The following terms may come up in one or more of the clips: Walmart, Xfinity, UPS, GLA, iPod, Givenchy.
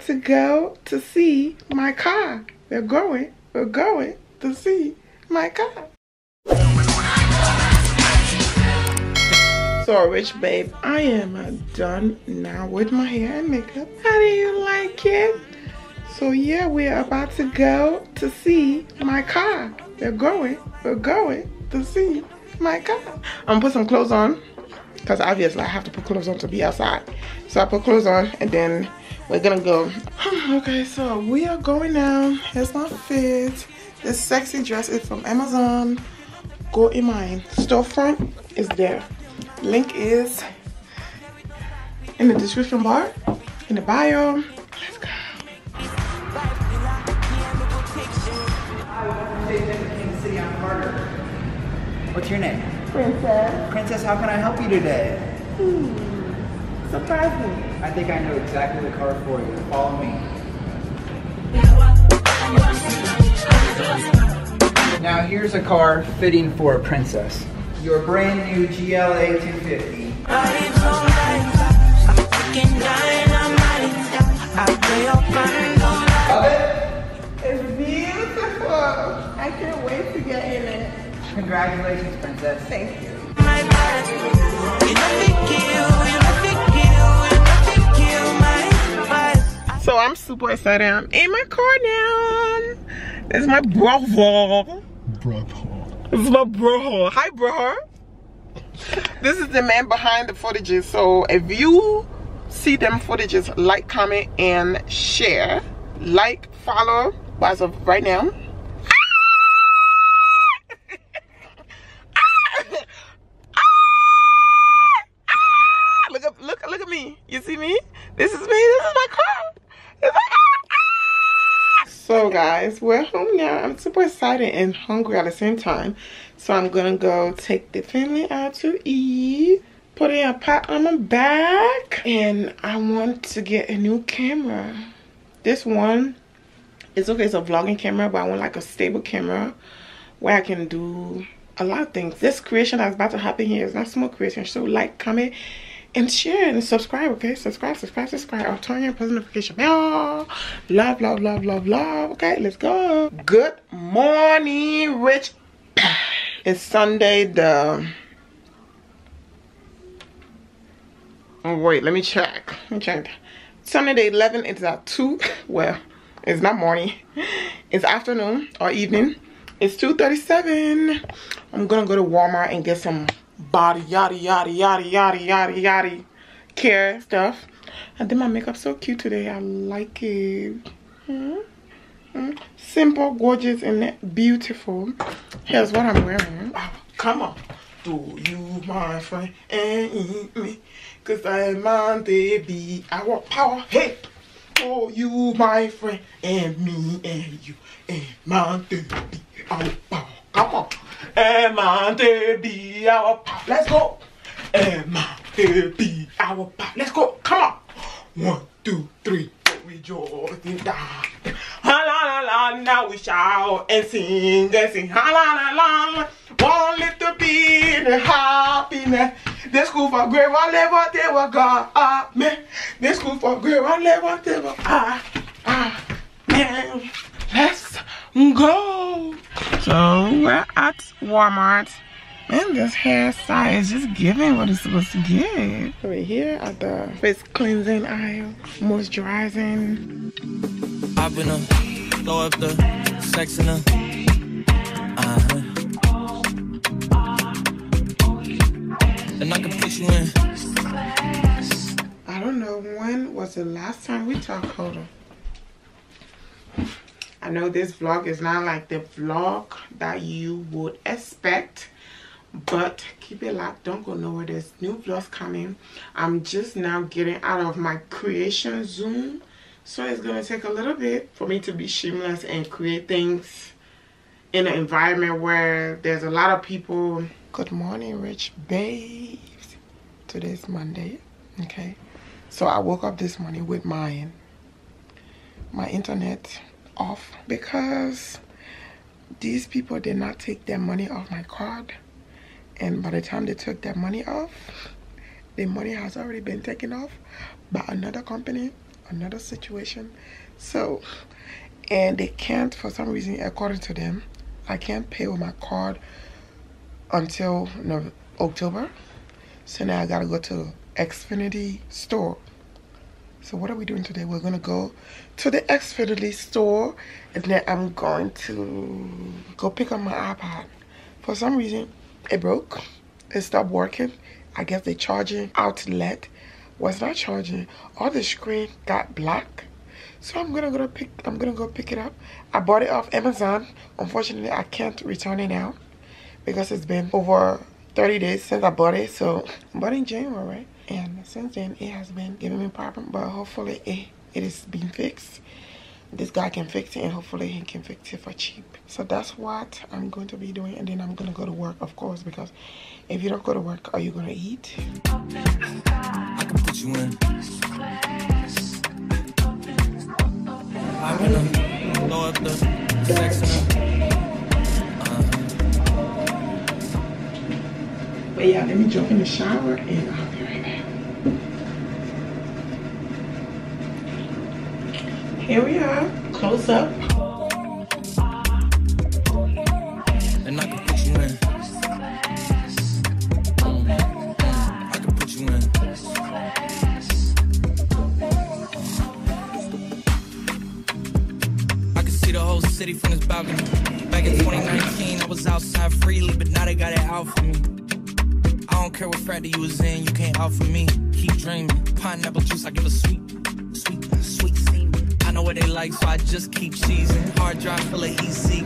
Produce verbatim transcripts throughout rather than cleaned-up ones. about to go to see my car. They're going, we're going to see my car. Sorry, rich babe, I am done now with my hair and makeup. How do you like it? So yeah, we're about to go to see my car. They're going, we're going to see my car. I'm gonna put some clothes on, because obviously I have to put clothes on to be outside. So I put clothes on and then we're gonna go. Okay, so we are going now. Here's my fit. This sexy dress is from Amazon. Go in mine. Storefront is there. Link is in the description bar, in the bio. Let's go. What's your name? Princess. Princess, how can I help you today? Hmm. Surprise me. I think I know exactly the car for you. Follow me. Now here's a car fitting for a princess. Your brand new G L A two fifty. Love it? It's beautiful. I can't wait to get in it. Congratulations, princess. Thank you. So I'm super excited. I'm in my car now. This is my brother. Brother. This is my brother. Hi, brother. This is the man behind the footages. So if you see them footages, like, comment, and share. Like, follow, as of right now. You see me? This is me. This is my car. It's my car. So guys, we're home now. I'm super excited and hungry at the same time. So I'm gonna go take the family out to eat. Put in a pot on my back. And I want to get a new camera. This one, it's okay, it's a vlogging camera, but I want like a stable camera where I can do a lot of things. This creation that's about to happen here is not small creation. So like, comment, and share and subscribe, okay? Subscribe, subscribe, subscribe. I'll turn your post notification bell. Love, love, love, love, love. Okay, let's go. Good morning, rich. It's Sunday the... Oh, wait, let me check. Let me check. Sunday the eleventh, it's at two. Well, it's not morning. It's afternoon or evening. It's two thirty-seven. I'm gonna go to Walmart and get some body yada yada yada yada yada yada care stuff. I did my makeup so cute today. I like it. Mm -hmm. Simple, gorgeous, and beautiful. Here's what I'm wearing. Oh, come on, do you my friend and eat me? Cause I'm on the beat. I want power. Hey, oh you my friend and me and you and my baby. I want power. Come on. And my baby, our pop. Let's go. And my baby, our pop. Let's go. Come on. One, two, three. We rejoice and die. Ha la la la. Now we shout and sing and sing. Ha la la la. One little bit of happiness. This school for great one level. They were God. Man. This school for great one level. They were God. Man. Let's go. So we're at Walmart, and this hairstyle is just giving what it's supposed to give. We're here at the face cleansing aisle, moisturizing. Popping up, throw up the sex in them. Uh-huh. And I can push you in. I don't know when was the last time we talked. Hold on. I know this vlog is not like the vlog that you would expect, but keep it locked. Don't go nowhere. There's new vlogs coming. I'm just now getting out of my creation zone, so it's going to take a little bit for me to be shameless and create things in an environment where there's a lot of people. Good morning, rich babes. Today's Monday, okay? So I woke up this morning with my, my internet off because these people did not take their money off my card, and by the time they took their money off, the money has already been taken off by another company another situation. So, and they can't, for some reason, according to them, I can't pay with my card until no, October. So now I gotta go to the Xfinity store. So what are we doing today? We're gonna go to the Xfinity store, and then I'm going to go pick up my iPod. For some reason, it broke. It stopped working. I guess the charging outlet was not charging, or the screen got black. So I'm gonna go pick. I'm gonna go pick it up. I bought it off Amazon. Unfortunately, I can't return it now because it's been over thirty days since I bought it. So I bought it in January, right? And since then, it has been giving me a problem, but hopefully it, it is being fixed. This guy can fix it, and hopefully he can fix it for cheap. So that's what I'm going to be doing, and then I'm going to go to work, of course, because if you don't go to work, are you going to eat? I can put you in. I'm going to blow up the sex. But yeah, let me jump in the shower, and I'll be right back. Here we are, close up. And I can put you in. I can put you in. I can see the whole city from this balcony. Back in twenty nineteen, I was outside freely, but now they got it out for me. I don't care what frat you was in, you can't out for me. Keep dreaming. Pineapple juice, I give a sweet, sweet, sweet scene. I know what they like, so I just keep cheesing. Hard drive full of E C.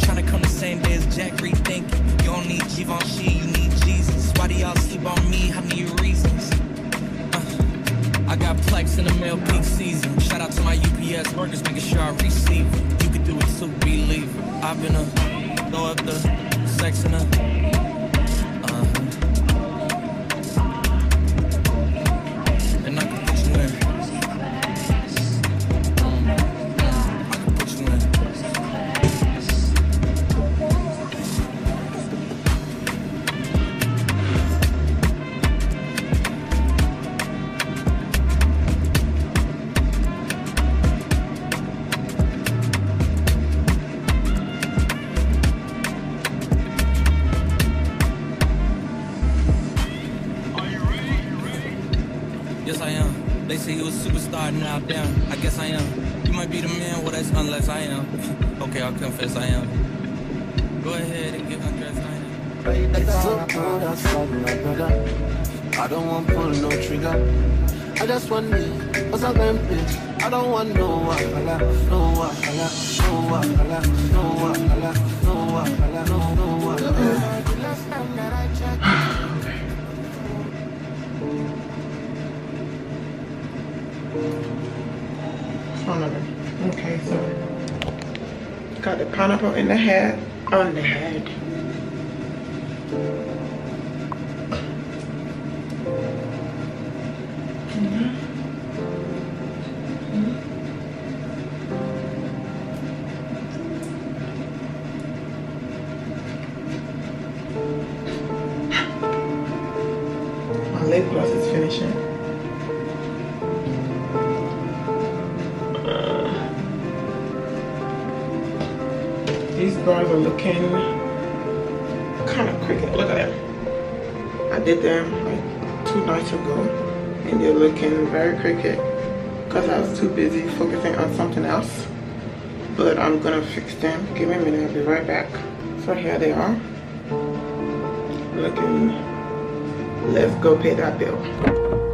Tryna come the same day as Jack, rethinking. You don't need Givenchy, you need Jesus. Why do y'all sleep on me? I need reasons. Uh, I got plex in the mail peak season. Shout out to my U P S workers, making sure I receive it. You can do it too, believe it. I've been a throw up the sex in a. Yes, I am. They say you a superstar, now damn, I guess I am. You might be the man, well that's unless I am. Okay, I'll confess I am. Go ahead and get undressed, I am. It's so cold outside, my brother. I don't want pull no trigger. I just want me, what's up, bitch? I don't want no wahala, no wahala, no wahala, no wahala, no wahala, no wahala. Last time that I checked. Okay, so got the pineapple in the head, on the head. Mm-hmm. My lip gloss is finishing. These bars are looking kind of crooked. Look at them. I did them like two nights ago, and they're looking very crooked because I was too busy focusing on something else. But I'm gonna fix them. Give me a minute. I'll be right back. So here they are. Looking. Let's go pay that bill.